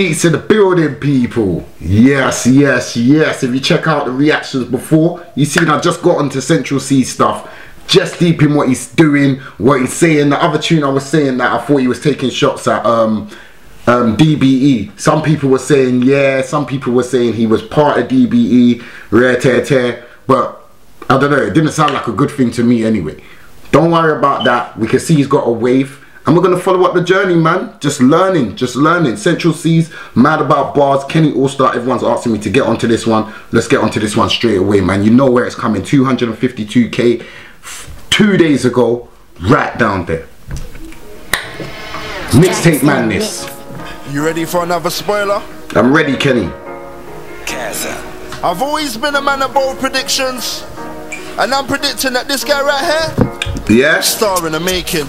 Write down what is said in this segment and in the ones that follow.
Beats in the building, people. Yes, yes, yes. If you check out the reactions before, you seen I just got onto Central Cee stuff. Just deep in what he's doing, what he's saying. The other tune I was saying that I thought he was taking shots at DBE. Some people were saying yeah, some people were saying he was part of DBE, but I don't know, it didn't sound like a good thing to me anyway. Don't worry about that. We can see he's got a wave. And we're going to follow up the journey, man. Just learning, just learning. Central Cee's Mad About Bars, Kenny Allstar. Everyone's asking me to get onto this one. Let's get onto this one straight away, man. You know where it's coming. 252K 2 days ago, right down there. Mixtape madness. You ready for another spoiler? I'm ready, Kenny. I've always been a man of bold predictions, and I'm predicting that this guy right here, yeah, star in the making.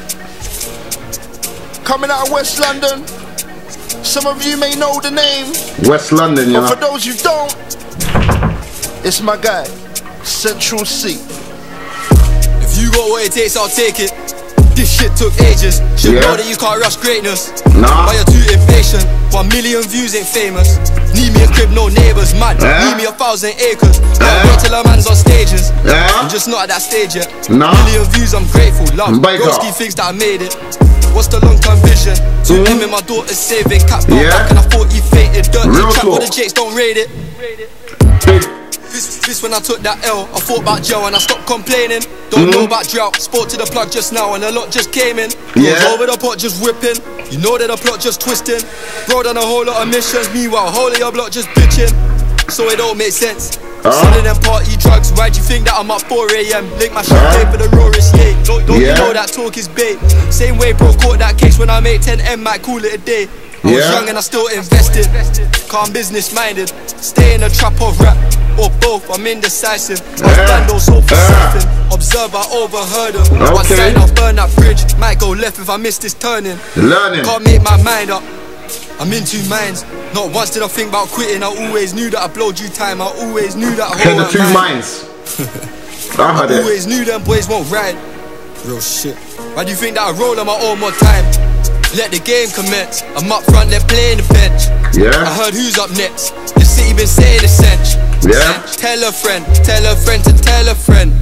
Coming out of West London. Some of you may know the name West London, but for those you don't, it's my guy Central Cee. If you got what it takes, I'll take it. This shit took ages. Should know that you can't rush greatness. Nah. But you're too impatient. 1 million views ain't famous. Need me a crib, no neighbours. Mad. Need me 1,000 acres. Can't wait till a man's on stages. I'm just not at that stage yet. Nah. 1 million views, I'm grateful. Love. Broski thinks that I made it. What's the long-term vision? To him and my daughter's saving. Cap no back and I thought he fainted. Dirty trap with the jakes, don't rate it. This when I took that L, I thought about jail and I stopped complaining. Don't know about drought, spoke to the plug just now and a lot just came in. Over the pot just whipping, you know that the plot just twisting. Bro done a whole lot of missions, meanwhile whole of your block just bitching. So it don't make sense. Selling them party drugs, why'd you think that I'm up 4 AM? Link my shit for the rawest yay. Don't you know that talk is bait? Same way bro caught that case when I made 10M, might call it a day. I was young and I still invested. Calm, business minded. Stay in the trap of rap or both, I'm indecisive. Observe, I overheard him. One side I'll burn that bridge. Might go left if I miss this turning. Learning. Can't make my mind up, I'm in two minds. Not once did I think about quitting. I always knew that I blow due time. I always knew that I hold the two minds. I always knew them boys won't ride. Real shit. Why do you think that I roll on my own more time? Let the game commence. I'm up front, they're playing the bench. I heard who's up next. The city been saying the sense. Tell a friend to tell a friend.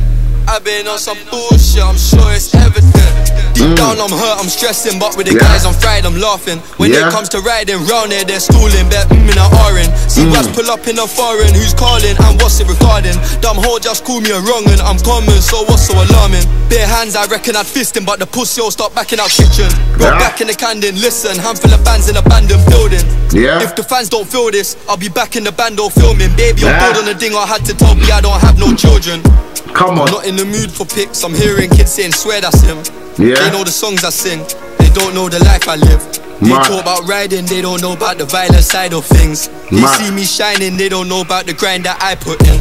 I've been on some bullshit, I'm sure it's evident. Deep down I'm hurt, I'm stressing, but with the guys I'm fried, I'm laughing. When it comes to riding round here, they're stalling, they're in a orange. See what's pull up in a foreign, who's calling and what's it regarding? Dumb hole just call me a wrong and I'm coming, so what's so alarming? Bare hands, I reckon I'd fist him, but the pussy all start backing out kitchen. Go back in the Camden, listen, handful of bands in abandoned building. If the fans don't feel this, I'll be back in the bando filming. Baby, I'm bored on the ding, I had to tell me I don't have no children. Come on. I'm not in the mood for pics. I'm hearing kids saying swear that's him. They know the songs I sing, they don't know the life I live. They talk about riding, they don't know about the violent side of things. They see me shining, they don't know about the grind that I put in.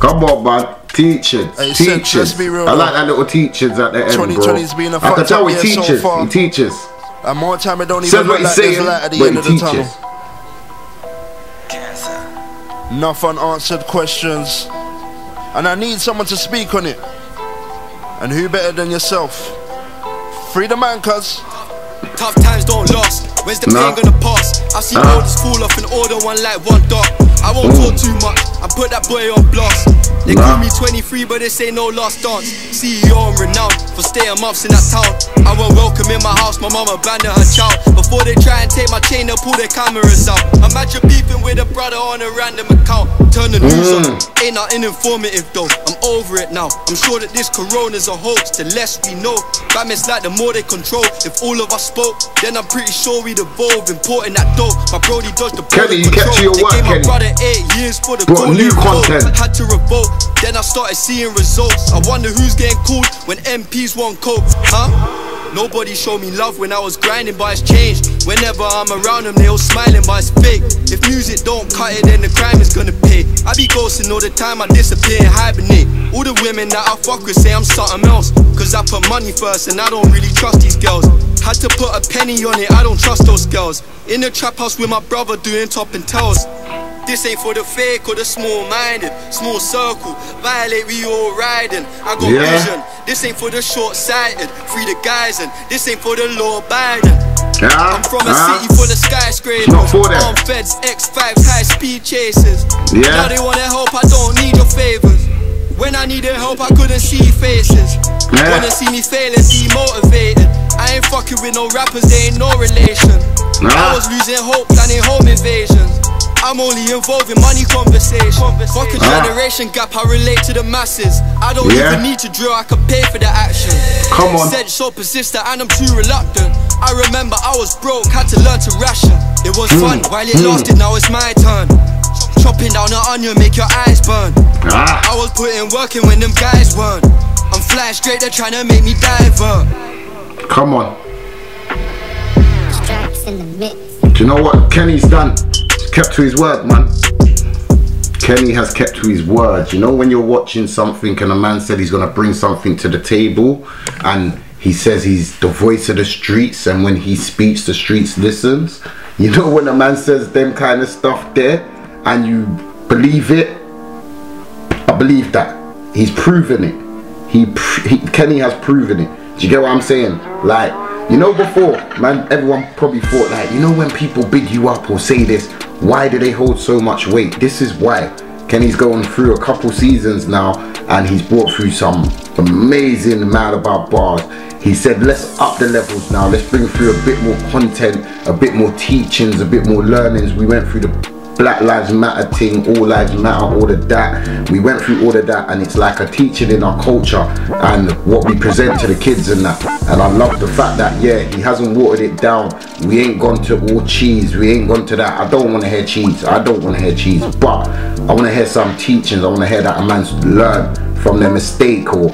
Come on, man. Teachers, hey, teachers. Let's be real, I like that little teachers at the end, bro. 2020's been a fucked up year so far. He teaches. And more time, it don't even look like there's light at the end of the tunnel. Enough unanswered questions, and I need someone to speak on it. And who better than yourself? Free the man, cuz. Tough times don't last. Where's the pain gonna pass? I've seen orders fall off in order, one like one dot. I won't talk too much, I put that boy on blast. They call me 23, but they say no last dance. CEO and renowned for staying months in that town. I won't welcome in my house, my mama abandoned her child. Before they try and take my chain, they'll pull their cameras out. Imagine beefing with a brother on a random account. Turn the news on, ain't nothing informative though. I'm over it now, I'm sure that this corona's a hoax. The less we know, fam, it's like the more they control. If all of us spoke, then I'm pretty sure we'd evolve. Important that dope, my brody dodged the Kelly, you kept to your work, Kelly. 8 years for the new content. I had to revolt, then I started seeing results. I wonder who's getting called when MPs won't cope, Nobody showed me love when I was grinding, but it's changed. Whenever I'm around them, they all smiling, but it's fake. If music don't cut it, then the crime is gonna pay. I be ghosting all the time, I disappear and hibernate. All the women that I fuck with say I'm something else, cause I put money first and I don't really trust these girls. Had to put a penny on it, I don't trust those girls. In the trap house with my brother doing top and tails. This ain't for the fake or the small-minded. Small circle, violate, we all riding. I got vision. This ain't for the short-sighted. Free the guys and this ain't for the law abiding. I'm from a city full of skyscrapers, on feds, X5 high speed chases. Now they want their help, I don't need your favors. When I needed help, I couldn't see faces. Wanna see me failing, demotivated. I ain't fucking with no rappers, they ain't no relation. I was losing hope, planning home invasions. I'm only involved in money conversation. Fuck a generation gap, I relate to the masses. I don't even need to drill, I can pay for the action. Come on. Said so persistent and I'm too reluctant. I remember I was broke, had to learn to ration. It was fun, while it lasted, now it's my turn. Chopping down an onion, make your eyes burn. I was putting work in when them guys weren't. I'm flying straight, they're trying to make me divert. Come on. Do you know what Kenny's done? Kept to his word, man. Kenny has kept to his word. You know when you're watching something and a man said he's gonna bring something to the table, and he says he's the voice of the streets, and when he speaks, the streets listens. You know when a man says them kind of stuff there, and you believe it. I believe that he's proven it. Kenny has proven it. Do you get what I'm saying? Like, you know, before, man, everyone probably thought like, you know, when people big you up or say this, why do they hold so much weight? This is why. Kenny's going through a couple seasons now and he's brought through some amazing amount about bars. He said, let's up the levels now. Let's bring through a bit more content, a bit more teachings, a bit more learnings. We went through the Black Lives Matter thing, All Lives Matter, all of that. We went through all of that and it's like a teaching in our culture and what we present to the kids and that. And I love the fact that, yeah, he hasn't watered it down. We ain't gone to all cheese. We ain't gone to that. I don't want to hear cheese. I don't want to hear cheese. But I want to hear some teachings. I want to hear that a man's learn from their mistake or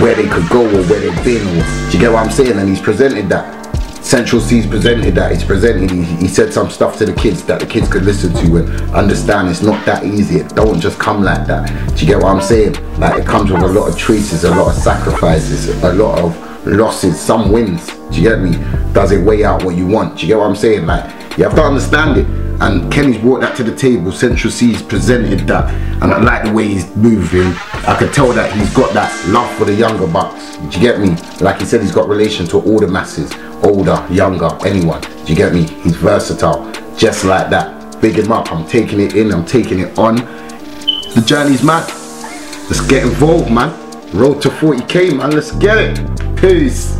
where they could go or where they've been. Or, do you get what I'm saying? And he's presented that. Central Cee's presented that. He's presented. He said some stuff to the kids that the kids could listen to and understand. It's not that easy. It don't just come like that. Do you get what I'm saying? Like, it comes with a lot of choices, a lot of sacrifices, a lot of losses, some wins. Do you get me? Does it weigh out what you want? Do you get what I'm saying? Like, you have to understand it. And Kenny's brought that to the table. Central Cee's presented that, and I like the way he's moving. I could tell that he's got that love for the younger bucks. Do you get me? Like he said, he's got relation to all the masses, older, younger, anyone. Do you get me? He's versatile, just like that. Big him up. I'm taking it in. I'm taking it on. The journey's mad. Let's get involved, man. Road to 40K, man. Let's get it. Peace.